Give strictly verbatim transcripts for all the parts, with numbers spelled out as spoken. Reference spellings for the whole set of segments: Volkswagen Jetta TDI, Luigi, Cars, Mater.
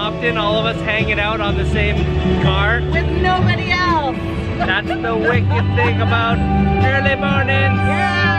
Compton, all of us hanging out on the same car. With nobody else. That's the wicked thing about early mornings. Yeah.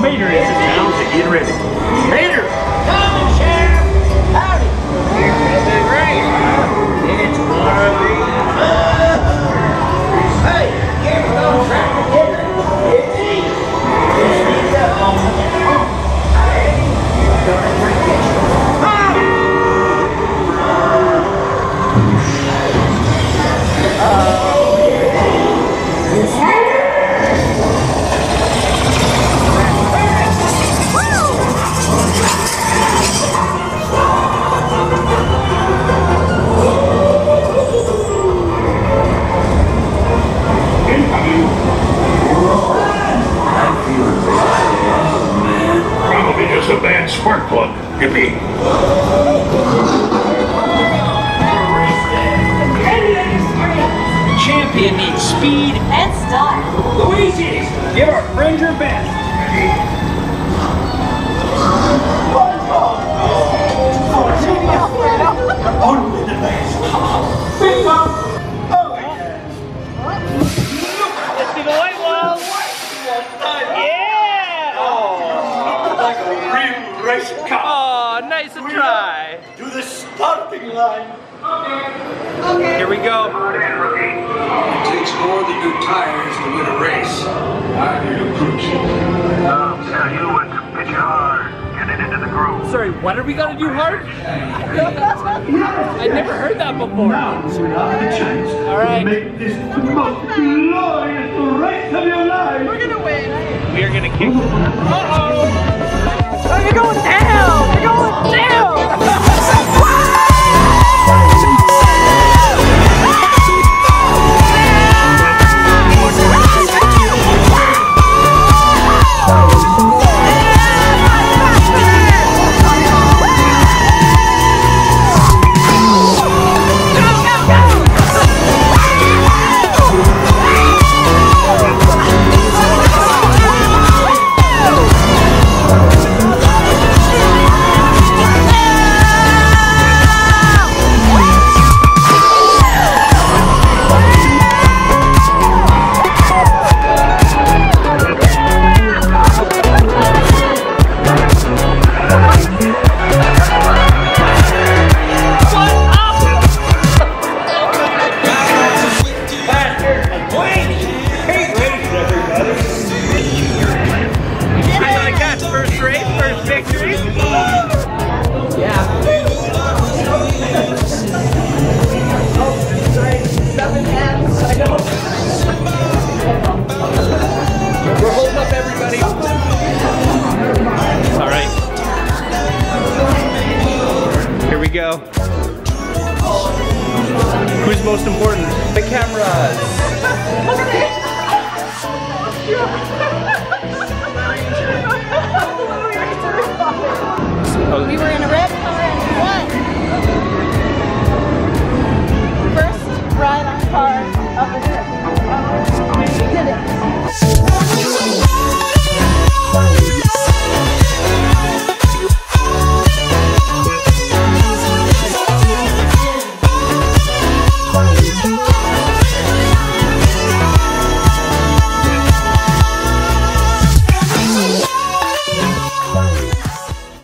Mater is in town to get ready. Mater! Come, Sheriff! Howdy! You're gonna be great. It's gonna be fun. Hey, give it on track together. It's easy. It's easy up on the ground. Hey, you're gonna drink it. Oh! It's happening. Just a bad spark plug. Yippee. The champion needs speed and style. Luigi, give our friend your best. Only the best. Oh, let's do the white wall. Yeah. Oh, like a car. Oh, nice and try. To the starting line. Okay. Okay. Here we go. It takes more than new tires to win a race. I need a crew chief. I'll tell you what to pitch hard. Get it into the groove. Sorry, what are we gonna do hard? I never heard that before. Now's your chance. All right. Make this the most glorious race of your life. We're gonna win. We are gonna kick. Uh oh. Oh, you're going down! You're going down! Go. Who's most important? The cameras. We were in a red